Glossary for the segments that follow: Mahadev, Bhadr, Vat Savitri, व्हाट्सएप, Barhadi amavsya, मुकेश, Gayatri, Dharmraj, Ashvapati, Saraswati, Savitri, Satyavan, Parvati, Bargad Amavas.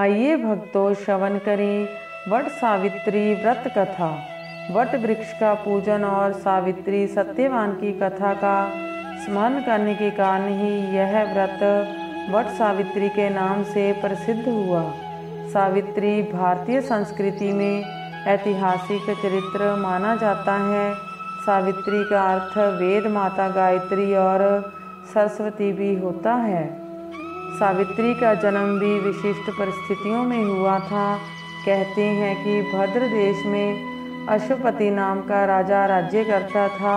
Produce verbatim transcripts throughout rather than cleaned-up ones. आइए भक्तों श्रवण करें वट सावित्री व्रत कथा, वट वृक्ष का पूजन और सावित्री सत्यवान की कथा का स्मरण करने के कारण ही यह व्रत वट सावित्री के नाम से प्रसिद्ध हुआ। सावित्री भारतीय संस्कृति में ऐतिहासिक चरित्र माना जाता है। सावित्री का अर्थ वेद माता गायत्री और सरस्वती भी होता है। सावित्री का जन्म भी विशिष्ट परिस्थितियों में हुआ था। कहते हैं कि भद्र देश में अश्वपति नाम का राजा राज्य करता था।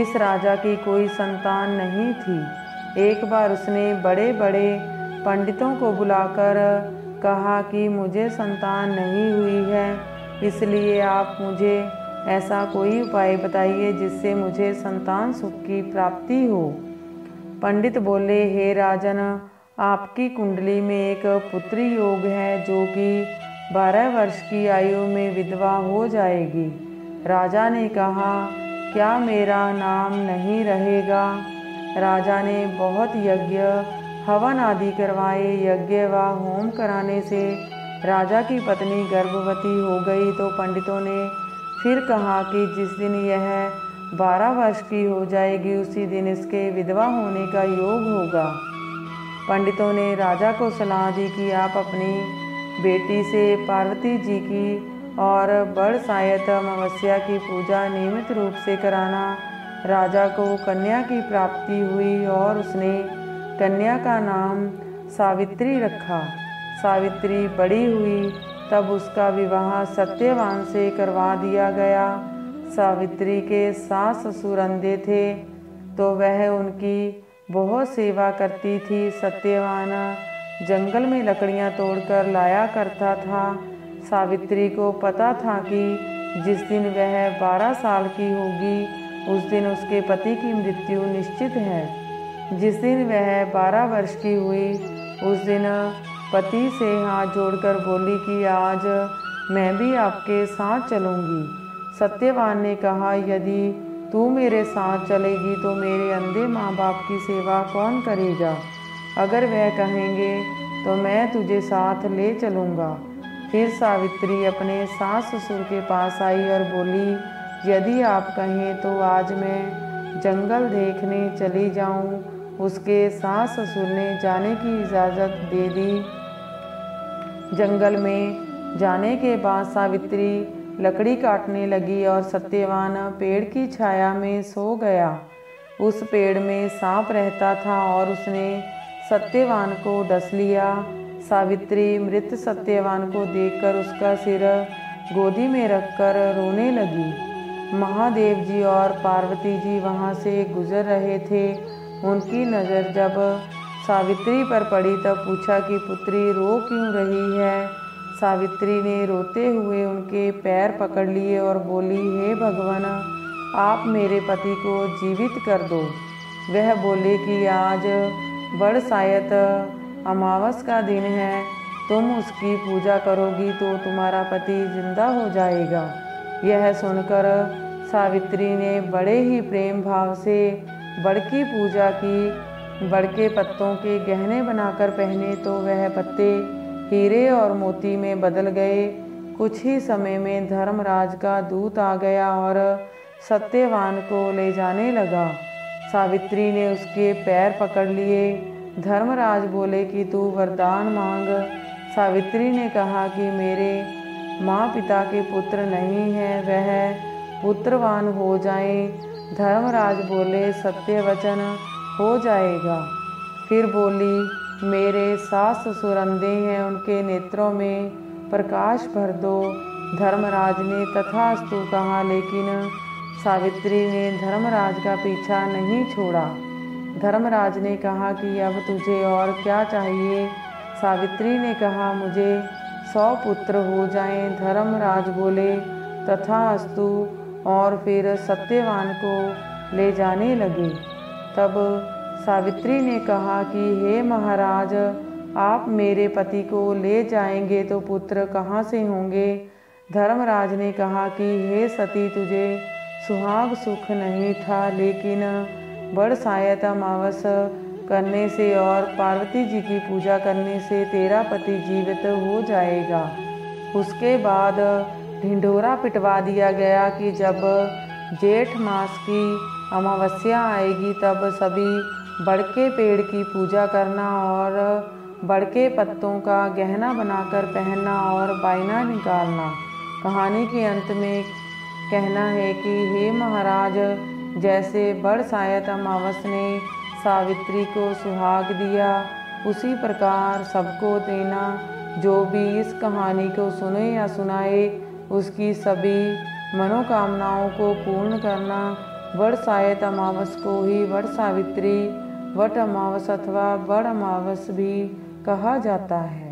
इस राजा की कोई संतान नहीं थी। एक बार उसने बड़े बड़े पंडितों को बुलाकर कहा कि मुझे संतान नहीं हुई है, इसलिए आप मुझे ऐसा कोई उपाय बताइए जिससे मुझे संतान सुख की प्राप्ति हो। पंडित बोले, हे राजन, आपकी कुंडली में एक पुत्री योग है जो कि बारह वर्ष की आयु में विधवा हो जाएगी। राजा ने कहा, क्या मेरा नाम नहीं रहेगा? राजा ने बहुत यज्ञ हवन आदि करवाए। यज्ञ व होम कराने से राजा की पत्नी गर्भवती हो गई। तो पंडितों ने फिर कहा कि जिस दिन यह बारह वर्ष की हो जाएगी उसी दिन इसके विधवा होने का योग होगा। पंडितों ने राजा को सलाह दी कि आप अपनी बेटी से पार्वती जी की और बरसाइत अमावस्या की पूजा नियमित रूप से कराना। राजा को कन्या की प्राप्ति हुई और उसने कन्या का नाम सावित्री रखा। सावित्री बड़ी हुई, तब उसका विवाह सत्यवान से करवा दिया गया। सावित्री के सास ससुर अंधे थे, तो वह उनकी बहुत सेवा करती थी। सत्यवान जंगल में लकड़ियां तोड़कर लाया करता था। सावित्री को पता था कि जिस दिन वह बारह साल की होगी उस दिन उसके पति की मृत्यु निश्चित है। जिस दिन वह बारह वर्ष की हुई उस दिन पति से हाथ जोड़कर बोली कि आज मैं भी आपके साथ चलूँगी। सत्यवान ने कहा, यदि तू मेरे साथ चलेगी तो मेरे अंधे माँ बाप की सेवा कौन करेगा? अगर वह कहेंगे तो मैं तुझे साथ ले चलूँगा। फिर सावित्री अपने सास ससुर के पास आई और बोली, यदि आप कहें तो आज मैं जंगल देखने चली जाऊँ। उसके सास ससुर ने जाने की इजाज़त दे दी। जंगल में जाने के बाद सावित्री लकड़ी काटने लगी और सत्यवान पेड़ की छाया में सो गया। उस पेड़ में सांप रहता था और उसने सत्यवान को डस लिया। सावित्री मृत सत्यवान को देखकर उसका सिर गोदी में रखकर रोने लगी। महादेव जी और पार्वती जी वहां से गुजर रहे थे। उनकी नज़र जब सावित्री पर पड़ी तब पूछा कि पुत्री रो क्यों रही है? सावित्री ने रोते हुए उनके पैर पकड़ लिए और बोली, हे भगवान, आप मेरे पति को जीवित कर दो। वह बोले कि आज बरसाइत अमावस का दिन है, तुम उसकी पूजा करोगी तो तुम्हारा पति जिंदा हो जाएगा। यह सुनकर सावित्री ने बड़े ही प्रेम भाव से बड़ की पूजा की। बड़ के पत्तों के गहने बनाकर पहने तो वह पत्ते हीरे और मोती में बदल गए। कुछ ही समय में धर्मराज का दूत आ गया और सत्यवान को ले जाने लगा। सावित्री ने उसके पैर पकड़ लिए। धर्मराज बोले कि तू वरदान मांग। सावित्री ने कहा कि मेरे माँ पिता के पुत्र नहीं हैं, वह पुत्रवान हो जाएं। धर्मराज बोले, सत्य वचन हो जाएगा। फिर बोली, मेरे सास ससुर अंधे हैं, उनके नेत्रों में प्रकाश भर दो। धर्मराज ने तथास्तु कहा, लेकिन सावित्री ने धर्मराज का पीछा नहीं छोड़ा। धर्मराज ने कहा कि अब तुझे और क्या चाहिए? सावित्री ने कहा, मुझे सौ पुत्र हो जाएं। धर्मराज बोले, तथास्तु, और फिर सत्यवान को ले जाने लगे। तब सावित्री ने कहा कि हे महाराज, आप मेरे पति को ले जाएंगे तो पुत्र कहाँ से होंगे? धर्मराज ने कहा कि हे सती, तुझे सुहाग सुख नहीं था, लेकिन बरसाइत अमावस करने से और पार्वती जी की पूजा करने से तेरा पति जीवित हो जाएगा। उसके बाद ढिंढोरा पिटवा दिया गया कि जब जेठ मास की अमावस्या आएगी तब सभी बड़के पेड़ की पूजा करना और बड़के पत्तों का गहना बनाकर पहनना और बायना निकालना। कहानी के अंत में कहना है कि हे महाराज, जैसे बरसायत अमावस ने सावित्री को सुहाग दिया, उसी प्रकार सबको देना। जो भी इस कहानी को सुने या सुनाए उसकी सभी मनोकामनाओं को पूर्ण करना। बरसायत अमावस को ही वट सावित्री, वट अमावस अथवा बड़ अमावस भी कहा जाता है।